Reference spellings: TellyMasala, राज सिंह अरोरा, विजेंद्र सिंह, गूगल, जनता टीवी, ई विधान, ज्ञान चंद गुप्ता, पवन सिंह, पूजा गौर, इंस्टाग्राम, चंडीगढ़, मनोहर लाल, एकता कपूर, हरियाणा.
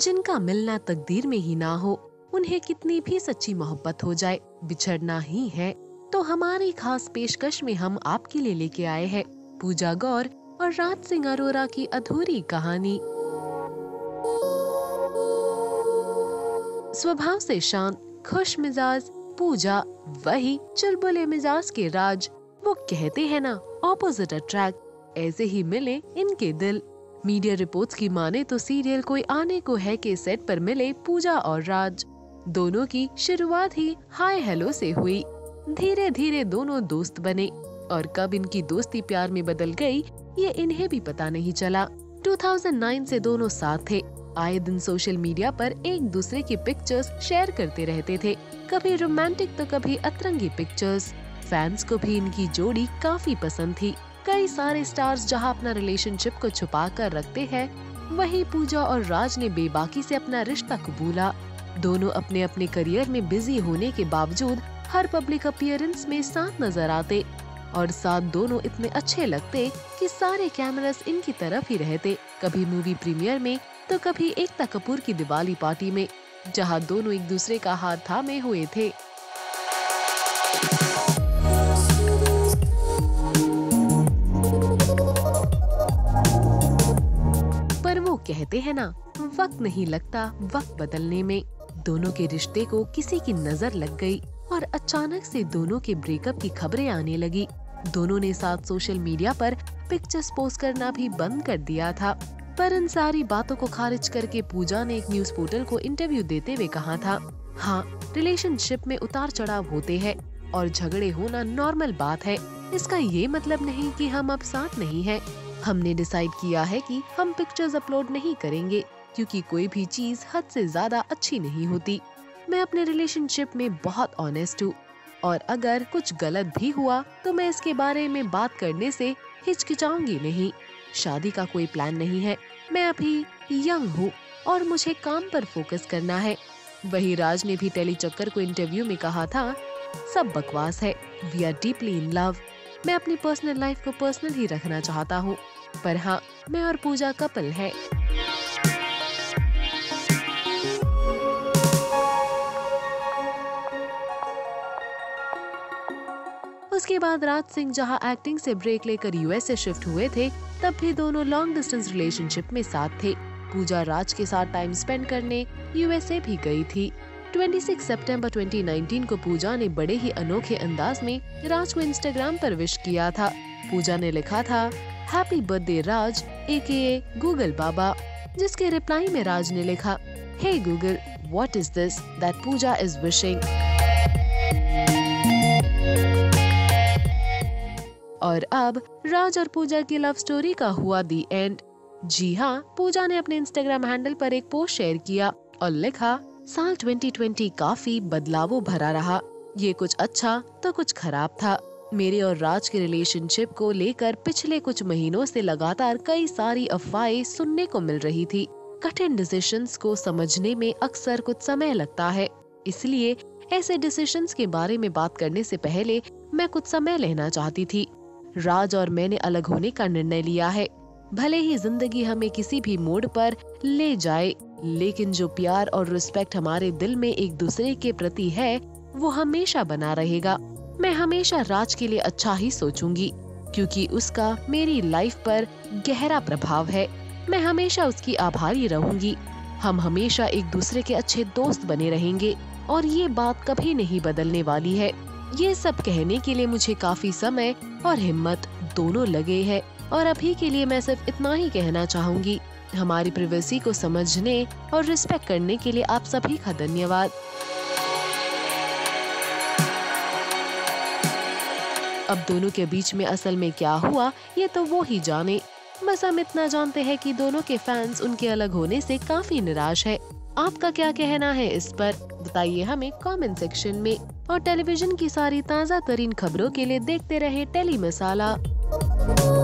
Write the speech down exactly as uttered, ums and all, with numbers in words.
जिनका मिलना तकदीर में ही ना हो, उन्हें कितनी भी सच्ची मोहब्बत हो जाए, बिछड़ना ही है। तो हमारी खास पेशकश में हम आपके लिए लेके आए हैं पूजा गौर और राज सिंह अरोरा की अधूरी कहानी। स्वभाव से शांत खुश मिजाज पूजा, वही चुलबुले मिजाज के राज। वो कहते हैं ना, ऑपोजिट अट्रैक्ट। ऐसे ही मिले इनके दिल। मीडिया रिपोर्ट्स की माने तो सीरियल कोई आने को है के सेट पर मिले पूजा और राज। दोनों की शुरुआत ही हाय हेलो से हुई। धीरे धीरे दोनों दोस्त बने और कब इनकी दोस्ती प्यार में बदल गई, ये इन्हें भी पता नहीं चला। दो हज़ार नौ से दोनों साथ थे। आए दिन सोशल मीडिया पर एक दूसरे की पिक्चर्स शेयर करते रहते थे, कभी रोमांटिक तो कभी अतरंगी पिक्चर्स। फैंस को भी इनकी जोड़ी काफी पसंद थी। कई सारे स्टार्स जहां अपना रिलेशनशिप को छुपा कर रखते हैं, वहीं पूजा और राज ने बेबाकी से अपना रिश्ता कबूला। दोनों अपने अपने करियर में बिजी होने के बावजूद हर पब्लिक अपीयरेंस में साथ नजर आते और साथ दोनों इतने अच्छे लगते कि सारे कैमरास इनकी तरफ ही रहते। कभी मूवी प्रीमियर में तो कभी एकता कपूर की दिवाली पार्टी में, जहां दोनों एक दूसरे का हाथ थामे हुए थे। पर वो कहते हैं ना, वक्त नहीं लगता वक्त बदलने में। दोनों के रिश्ते को किसी की नजर लग गई और अचानक से दोनों के ब्रेकअप की खबरें आने लगी। दोनों ने साथ सोशल मीडिया पर पिक्चर्स पोस्ट करना भी बंद कर दिया था। पर इन सारी बातों को खारिज करके पूजा ने एक न्यूज पोर्टल को इंटरव्यू देते हुए कहा था, हाँ रिलेशनशिप में उतार चढ़ाव होते हैं और झगड़े होना नॉर्मल बात है। इसका ये मतलब नहीं कि हम अब साथ नहीं हैं। हमने डिसाइड किया है कि हम पिक्चर्स अपलोड नहीं करेंगे, क्योंकि कोई भी चीज हद से ज्यादा अच्छी नहीं होती। मैं अपने रिलेशनशिप में बहुत ऑनेस्ट हूँ और अगर कुछ गलत भी हुआ तो मैं इसके बारे में बात करने से हिचकिचाऊंगी नहीं। शादी का कोई प्लान नहीं है। मैं अभी यंग हूँ और मुझे काम पर फोकस करना है। वही राज ने भी टेली चक्कर को इंटरव्यू में कहा था, सब बकवास है, we are deeply in love. मैं अपनी पर्सनल लाइफ को पर्सनल ही रखना चाहता हूँ, पर हाँ मैं और पूजा कपल है। उसके बाद राज सिंह जहां एक्टिंग से ब्रेक लेकर यूएस से शिफ्ट हुए थे, तब भी दोनों लॉन्ग डिस्टेंस रिलेशनशिप में साथ थे। पूजा राज के साथ टाइम स्पेंड करने यूएसए भी गई थी। छब्बीस सितंबर दो हज़ार उन्नीस को पूजा ने बड़े ही अनोखे अंदाज में राज को इंस्टाग्राम पर विश किया था। पूजा ने लिखा था, हैप्पी बर्थडे राज ए के ए गूगल बाबा, जिसके रिप्लाई में राज ने लिखा, hey गूगल, what is this that Pooja is wishing. और अब राज और पूजा की लव स्टोरी का हुआ दी एंड। जी हाँ, पूजा ने अपने इंस्टाग्राम हैंडल पर एक पोस्ट शेयर किया और लिखा, साल दो हज़ार बीस काफी बदलावों भरा रहा। ये कुछ अच्छा तो कुछ खराब था। मेरे और राज के रिलेशनशिप को लेकर पिछले कुछ महीनों से लगातार कई सारी अफवाहें सुनने को मिल रही थी। कठिन डिसीजंस को समझने में अक्सर कुछ समय लगता है, इसलिए ऐसे डिसीजंस के बारे में बात करने से पहले मैं कुछ समय लेना चाहती थी। राज और मैंने अलग होने का निर्णय लिया है। भले ही जिंदगी हमें किसी भी मोड़ पर ले जाए, लेकिन जो प्यार और रिस्पेक्ट हमारे दिल में एक दूसरे के प्रति है, वो हमेशा बना रहेगा। मैं हमेशा राज के लिए अच्छा ही सोचूंगी, क्योंकि उसका मेरी लाइफ पर गहरा प्रभाव है। मैं हमेशा उसकी आभारी रहूंगी। हम हमेशा एक दूसरे के अच्छे दोस्त बने रहेंगे और ये बात कभी नहीं बदलने वाली है। ये सब कहने के लिए मुझे काफी समय और हिम्मत दोनों लगे हैं और अभी के लिए मैं सिर्फ इतना ही कहना चाहूंगी, हमारी प्राइवेसी को समझने और रिस्पेक्ट करने के लिए आप सभी का धन्यवाद। अब दोनों के बीच में असल में क्या हुआ, ये तो वो ही जाने। बस हम इतना जानते हैं कि दोनों के फैंस उनके अलग होने से काफी निराश है। आपका क्या कहना है इस पर, बताइए हमें कमेंट सेक्शन में। और टेलीविजन की सारी ताज़ा तरीन खबरों के लिए देखते रहे टेली मसाला।